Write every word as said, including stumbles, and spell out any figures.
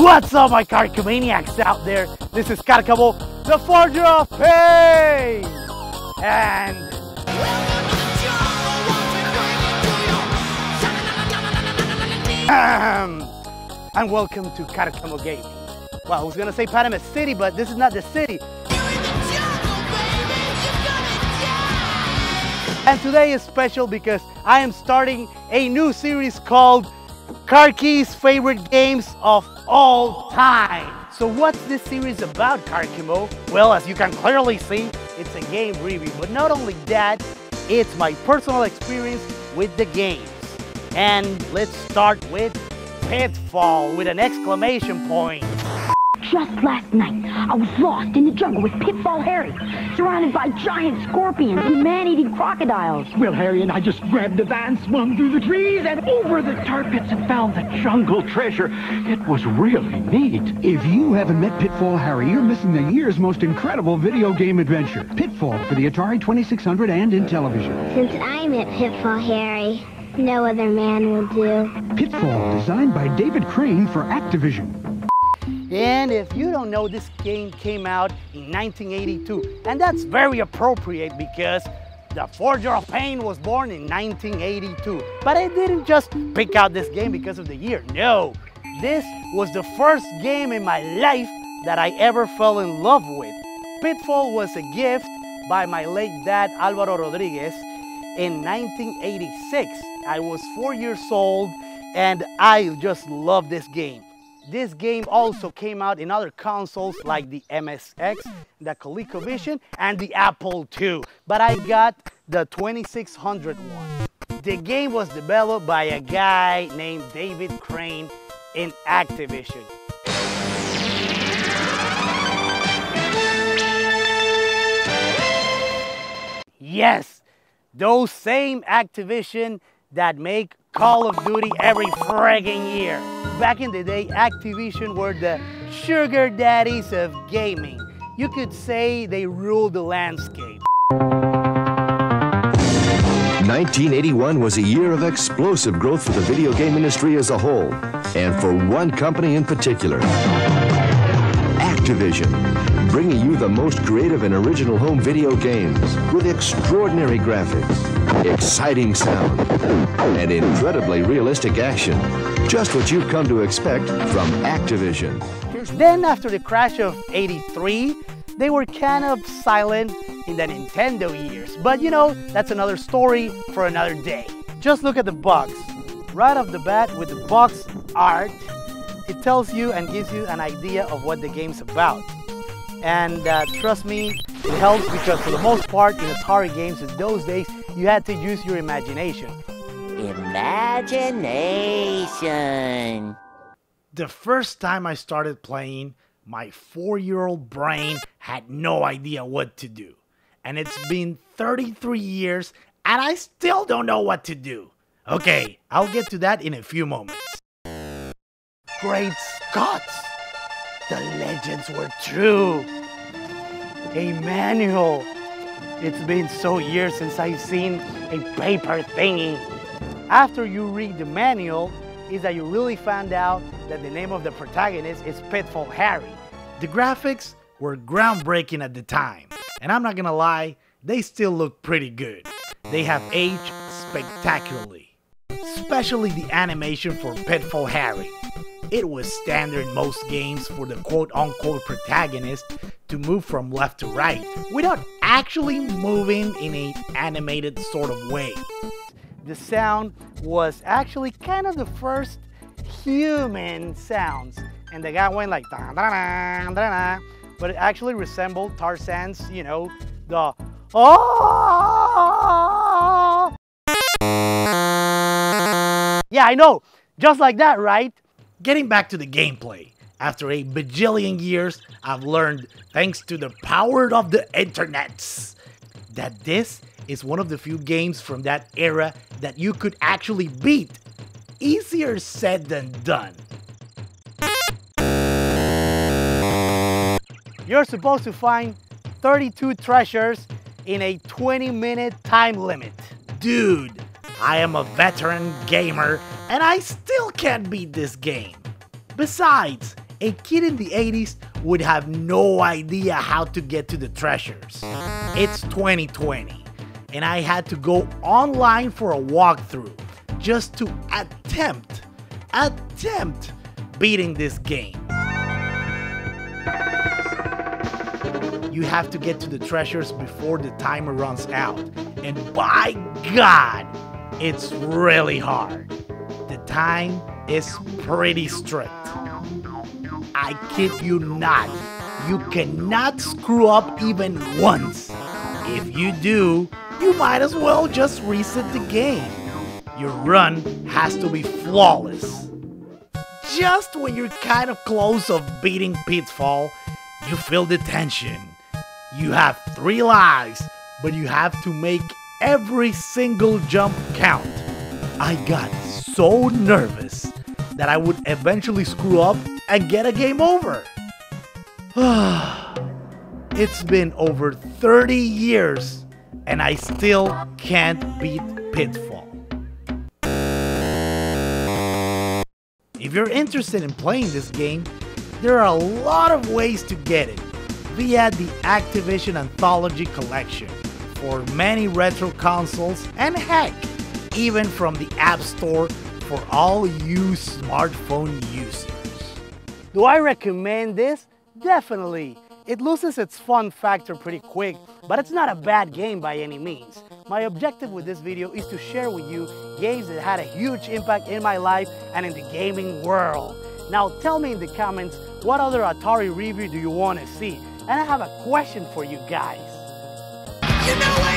What's up, my Karcomaniacs out there? This is Karcamo, the Forger of Pain! And... Um, and welcome to Karcamo Gaming. Well, I was gonna say Panama City, but this is not the city. And today is special because I am starting a new series called Karki's Favorite Games of All Time. So what's this series about, Karcamo? Well, as you can clearly see, it's a game review. But not only that, it's my personal experience with the games. And let's start with Pitfall with an exclamation point. Just last night, I was lost in the jungle with Pitfall Harry, surrounded by giant scorpions and man-eating crocodiles. Well, Harry and I just grabbed the van, swung through the trees, and over the tar pits and found the jungle treasure. It was really neat. If you haven't met Pitfall Harry, you're missing the year's most incredible video game adventure. Pitfall for the Atari twenty-six hundred and Intellivision. Since I met Pitfall Harry, no other man will do. Pitfall, designed by David Crane for Activision. And if you don't know, this game came out in nineteen eighty-two, and that's very appropriate because the Forger of Pain was born in nineteen eighty-two. But I didn't just pick out this game because of the year. No, this was the first game in my life that I ever fell in love with. Pitfall was a gift by my late dad Alvaro Rodriguez in nineteen eighty-six. I was four years old and I just loved this game. This game also came out in other consoles like the M S X, the ColecoVision, and the Apple two. But I got the twenty-six hundred one. The game was developed by a guy named David Crane in Activision. Yes, those same Activision that make Call of Duty every friggin' year. Back in the day, Activision were the sugar daddies of gaming. You could say they ruled the landscape. nineteen eighty-one was a year of explosive growth for the video game industry as a whole, and for one company in particular, Activision, bringing you the most creative and original home video games with extraordinary graphics, exciting sound, and incredibly realistic action. Just what you've come to expect from Activision. Then after the crash of eighty-three, they were kind of silent in the Nintendo years. But you know, that's another story for another day. Just look at the box. Right off the bat with the box art, it tells you and gives you an idea of what the game's about. And uh, trust me, it helps because for the most part in Atari games in those days, you had to use your imagination. Imagination. The first time I started playing, my four-year-old brain had no idea what to do. And it's been thirty-three years and I still don't know what to do. Okay, I'll get to that in a few moments. Great Scott! The legends were true. A manual. It's been so years since I've seen a paper thingy. After you read the manual, is that you really found out that the name of the protagonist is Pitfall Harry. The graphics were groundbreaking at the time, and I'm not gonna lie, they still look pretty good. They have aged spectacularly, especially the animation for Pitfall Harry. It was standard in most games for the quote-unquote protagonist to move from left to right without actually moving in an animated sort of way. The sound was actually kind of the first human sounds, and the guy went like da da da da, but it actually resembled Tarzan's, you know, the oh. Yeah, I know. Just like that, right? Getting back to the gameplay, after a bajillion years, I've learned, thanks to the power of the internets, that this is one of the few games from that era that you could actually beat. Easier said than done. You're supposed to find thirty-two treasures in a twenty minute time limit. Dude, I am a veteran gamer and I still can't beat this game. Besides, a kid in the eighties would have no idea how to get to the treasures. It's twenty twenty and I had to go online for a walkthrough just to attempt, attempt beating this game. You have to get to the treasures before the timer runs out. And by God, it's really hard. The time is pretty strict. I kid you not, you cannot screw up even once. If you do, you might as well just reset the game. Your run has to be flawless. Just when you're kind of close of beating Pitfall, you feel the tension. You have three lives, but you have to make every single jump count. I got so nervous that I would eventually screw up and get a game over. It's been over thirty years and I still can't beat Pitfall. If you're interested in playing this game, there are a lot of ways to get it. Via the Activision Anthology Collection for many retro consoles and heck, even from the App Store for all you smartphone users. Do I recommend this? Definitely. It loses its fun factor pretty quick, but it's not a bad game by any means. My objective with this video is to share with you games that had a huge impact in my life and in the gaming world. Now tell me in the comments, what other Atari review do you want to see? And I have a question for you guys. You know